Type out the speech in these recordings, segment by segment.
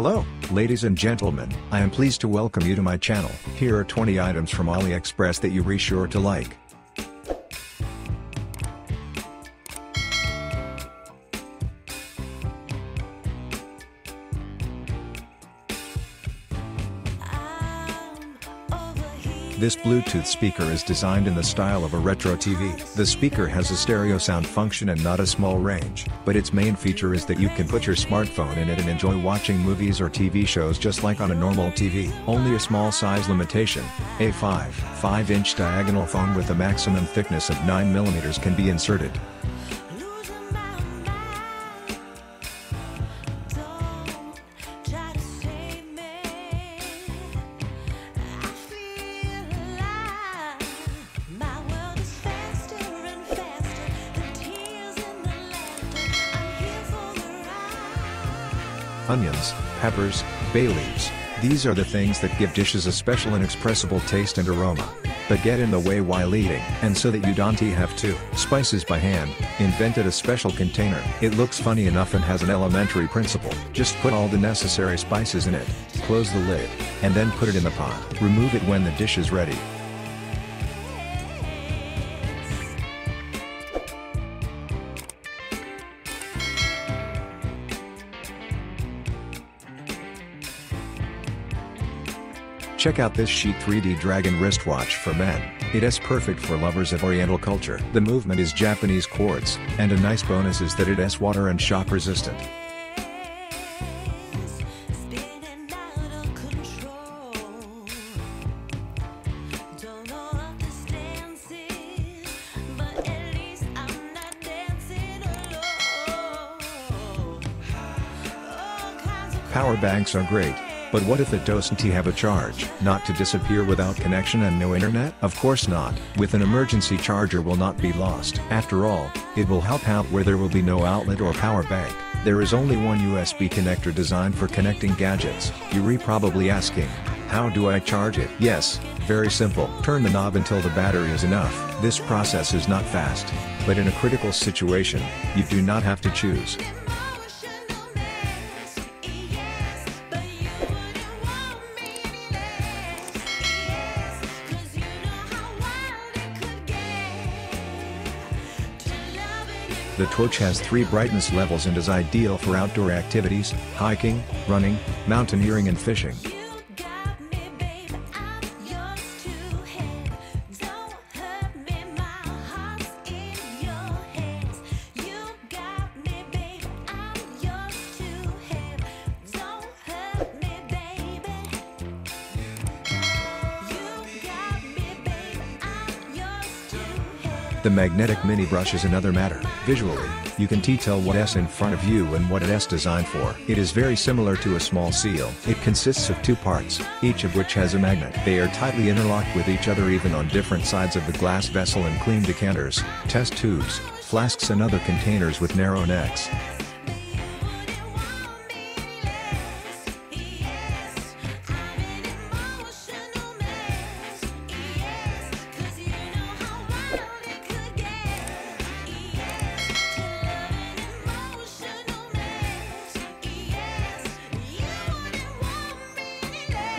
Hello, ladies and gentlemen, I am pleased to welcome you to my channel. Here are 20 items from AliExpress that you be sure to like. This Bluetooth speaker is designed in the style of a retro TV. The speaker has a stereo sound function and not a small range, but its main feature is that you can put your smartphone in it and enjoy watching movies or TV shows just like on a normal TV. Only a small size limitation, a 5.5-inch diagonal phone with a maximum thickness of 9 mm can be inserted. Onions, peppers, bay leaves, these are the things that give dishes a special inexpressible taste and aroma, but get in the way while eating. And so that you don't have to. Spices by hand, invented a special container. It looks funny enough and has an elementary principle. Just put all the necessary spices in it, close the lid, and then put it in the pot. Remove it when the dish is ready. Check out this chic 3D dragon wristwatch for men. It is perfect for lovers of Oriental culture. The movement is Japanese quartz, and a nice bonus is that it is water and shock resistant. Power banks are great. But what if it doesn't have a charge? Not to disappear without connection and no internet? Of course not. With an emergency charger will not be lost. After all, it will help out where there will be no outlet or power bank. There is only one USB connector designed for connecting gadgets. You're probably asking, how do I charge it? Yes, very simple. Turn the knob until the battery is enough. This process is not fast, but in a critical situation, you do not have to choose. The torch has 3 brightness levels and is ideal for outdoor activities, hiking, running, mountaineering and fishing. The magnetic mini brush is another matter. Visually, you can tell what's in front of you and what it's designed for. It is very similar to a small seal. It consists of 2 parts, each of which has a magnet. They are tightly interlocked with each other even on different sides of the glass vessel and clean decanters, test tubes, flasks and other containers with narrow necks.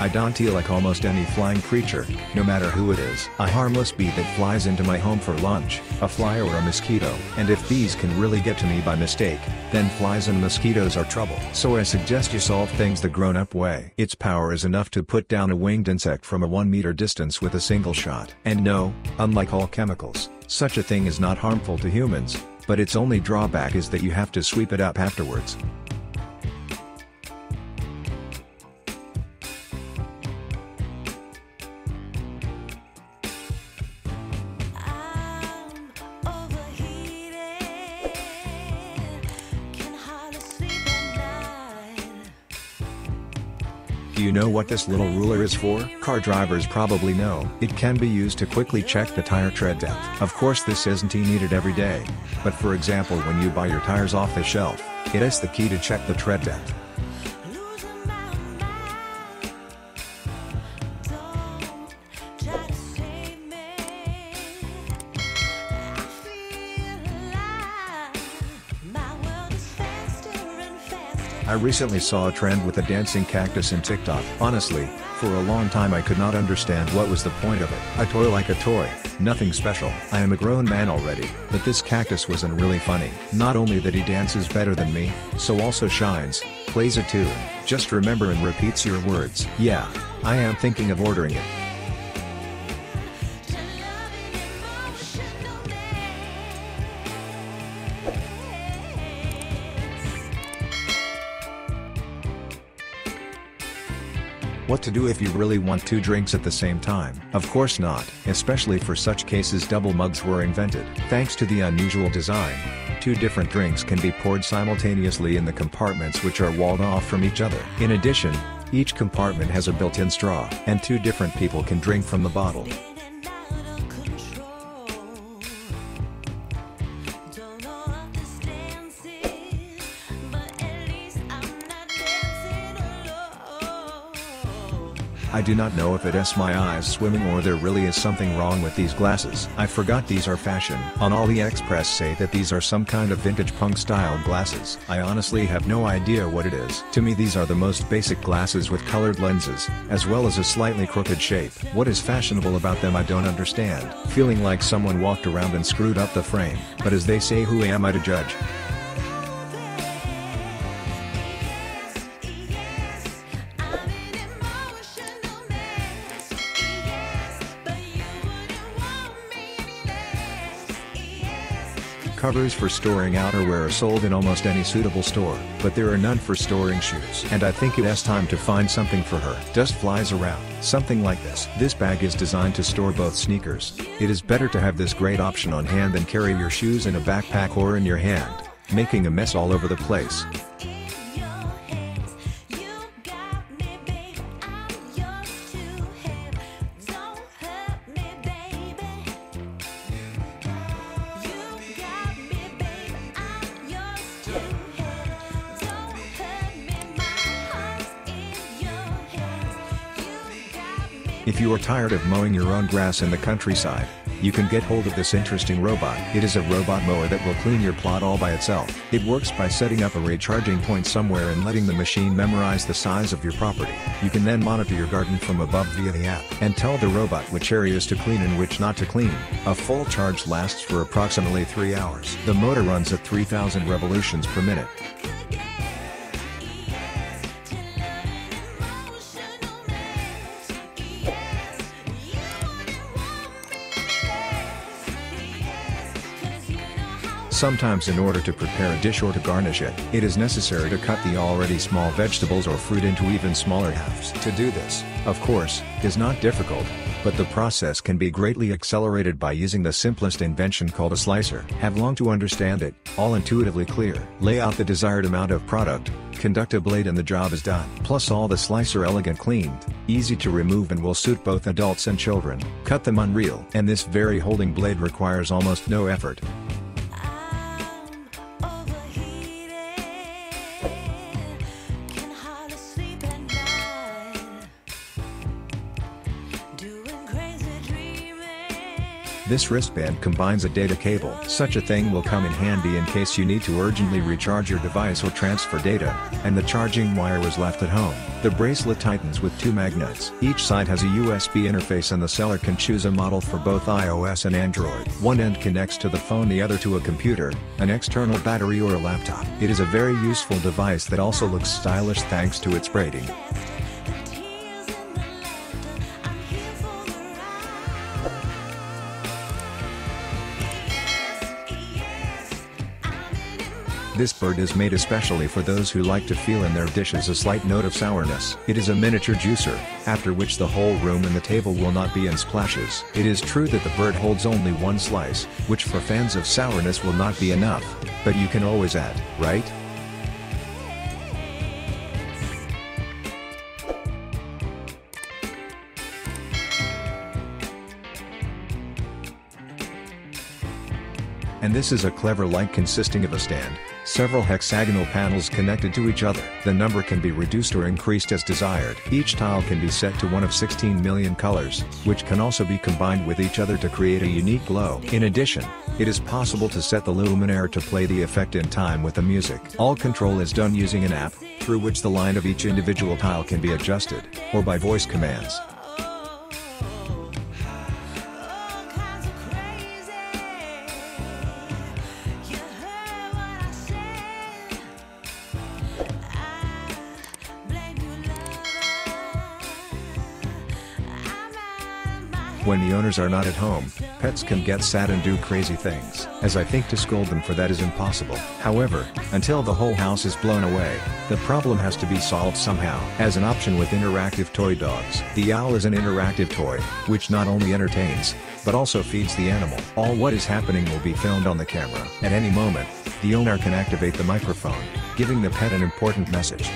I don't like almost any flying creature, no matter who it is. A harmless bee that flies into my home for lunch, a fly or a mosquito. And if bees can really get to me by mistake, then flies and mosquitoes are trouble. So I suggest you solve things the grown-up way. Its power is enough to put down a winged insect from a 1-meter distance with a single shot. And no, unlike all chemicals, such a thing is not harmful to humans, but its only drawback is that you have to sweep it up afterwards. Do you know what this little ruler is for? Car drivers probably know. It can be used to quickly check the tire tread depth. Of course this isn't needed every day, but for example when you buy your tires off the shelf, it is the key to check the tread depth. I I recently saw a trend with a dancing cactus in TikTok. Honestly, for a long time I could not understand what was the point of it. I toy like a toy, nothing special. I am a grown man already, but this cactus was really funny. Not only that he dances better than me, so also shines, plays a tune, just remember and repeats your words. Yeah, I am thinking of ordering it. What to do if you really want two drinks at the same time? Of course not. Especially for such cases, double mugs were invented. Thanks to the unusual design, two different drinks can be poured simultaneously in the compartments which are walled off from each other. In addition, each compartment has a built-in straw, and two different people can drink from the bottle. I do not know if it's my eyes swimming or there really is something wrong with these glasses. I forgot these are fashion. On AliExpress say that these are some kind of vintage punk style glasses. I honestly have no idea what it is. To me these are the most basic glasses with colored lenses, as well as a slightly crooked shape. What is fashionable about them I don't understand. Feeling like someone walked around and screwed up the frame. But as they say, who am I to judge? Covers for storing outerwear are sold in almost any suitable store, but there are none for storing shoes. And I think it's time to find something for her. Dust flies around, something like this. This bag is designed to store both sneakers. It is better to have this great option on hand than carry your shoes in a backpack or in your hand, making a mess all over the place. If you are tired of mowing your own grass in the countryside, you can get hold of this interesting robot. It is a robot mower that will clean your plot all by itself. It works by setting up a recharging point somewhere and letting the machine memorize the size of your property. You can then monitor your garden from above via the app and tell the robot which areas to clean and which not to clean. A full charge lasts for approximately 3 hours. The motor runs at 3,000 revolutions per minute. Sometimes in order to prepare a dish or to garnish it, it is necessary to cut the already small vegetables or fruit into even smaller halves. To do this, of course, is not difficult, but the process can be greatly accelerated by using the simplest invention called a slicer. Have long to understand it, all intuitively clear. Lay out the desired amount of product, conduct a blade and the job is done. Plus all the slicer elegant cleaned, easy to remove and will suit both adults and children. Cut them unreal. And this very holding blade requires almost no effort. This wristband combines a data cable. Such a thing will come in handy in case you need to urgently recharge your device or transfer data, and the charging wire was left at home. The bracelet tightens with two magnets. Each side has a USB interface and the seller can choose a model for both iOS and Android. One end connects to the phone, the other to a computer, an external battery or a laptop. It is a very useful device that also looks stylish thanks to its braiding. This bird is made especially for those who like to feel in their dishes a slight note of sourness. It is a miniature juicer, after which the whole room and the table will not be in splashes. It is true that the bird holds only one slice, which for fans of sourness will not be enough, but you can always add, right? And And this is a clever light consisting of a stand, several hexagonal panels connected to each other. The number can be reduced or increased as desired. Each tile can be set to one of 16 million colors, which can also be combined with each other to create a unique glow. In addition, it is possible to set the luminaire to play the effect in time with the music. All control is done using an app, through which the line of each individual tile can be adjusted, or by voice commands. When the owners are not at home, pets can get sad and do crazy things. As I think to scold them for that is impossible. However, until the whole house is blown away, the problem has to be solved somehow. As an option with interactive toy dogs, the owl is an interactive toy, which not only entertains, but also feeds the animal. All what is happening will be filmed on the camera. At any moment, the owner can activate the microphone, giving the pet an important message.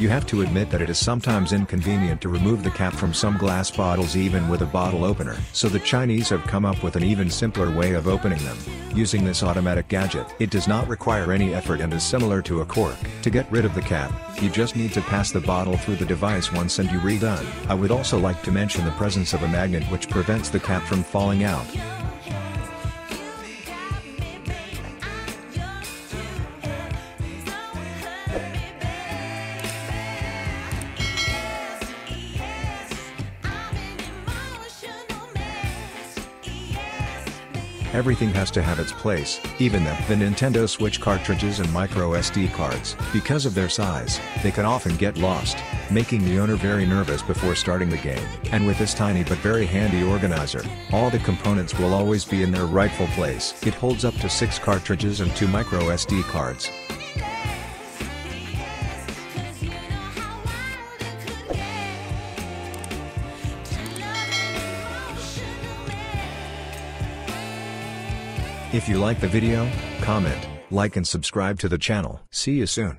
You have to admit that it is sometimes inconvenient to remove the cap from some glass bottles even with a bottle opener. So the Chinese have come up with an even simpler way of opening them, using this automatic gadget. It does not require any effort and is similar to a cork. To get rid of the cap, you just need to pass the bottle through the device once and you're redone. I would also like to mention the presence of a magnet which prevents the cap from falling out. Everything has to have its place, even the Nintendo Switch cartridges and micro SD cards. Because of their size, they can often get lost, making the owner very nervous before starting the game. And with this tiny but very handy organizer, all the components will always be in their rightful place. It holds up to 6 cartridges and 2 micro SD cards. If you like the video, comment, like and subscribe to the channel. See you soon.